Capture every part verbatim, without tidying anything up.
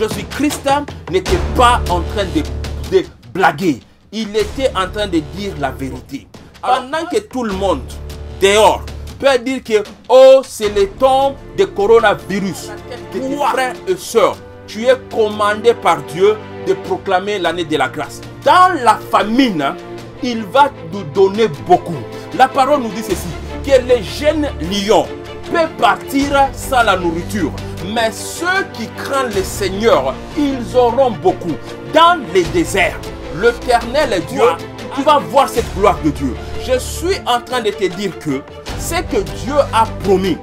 Jésus-Christ n'était pas en train de, de blaguer. Il était en train de dire la vérité. Pendant que tout le monde dehors peut dire que oh, c'est le temps de coronavirus, tes frères et sœurs, tu es commandé par Dieu de proclamer l'année de la grâce. Dans la famine, il va nous donner beaucoup. La parole nous dit ceci, que les jeunes lions peuvent partir sans la nourriture. Mais ceux qui craignent le Seigneur, ils auront beaucoup. Dans les déserts, l'Éternel est Dieu. Tu vas voir cette gloire de Dieu. Je suis en train de te dire que ce que Dieu a promis,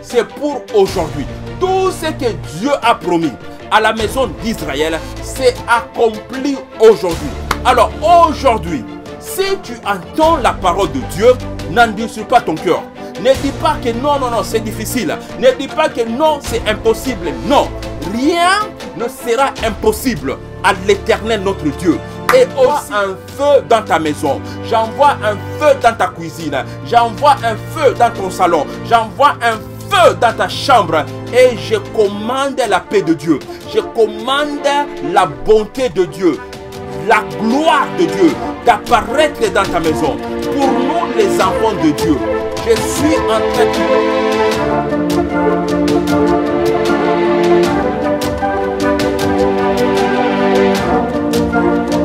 c'est pour aujourd'hui. Tout ce que Dieu a promis à la maison d'Israël, c'est accompli aujourd'hui. Alors aujourd'hui, si tu entends la parole de Dieu, n'endurcis pas ton cœur. Ne dis pas que non, non, non, c'est difficile. Ne dis pas que non, c'est impossible. Non, rien ne sera impossible à l'Éternel notre Dieu. Et aussi un feu dans ta maison. J'envoie un feu dans ta cuisine. J'envoie un feu dans ton salon. J'envoie un feu dans ta chambre. Et je commande la paix de Dieu. Je commande la bonté de Dieu. La gloire de Dieu d'apparaître dans ta maison. Pour nous, les enfants de Dieu, je suis en train de...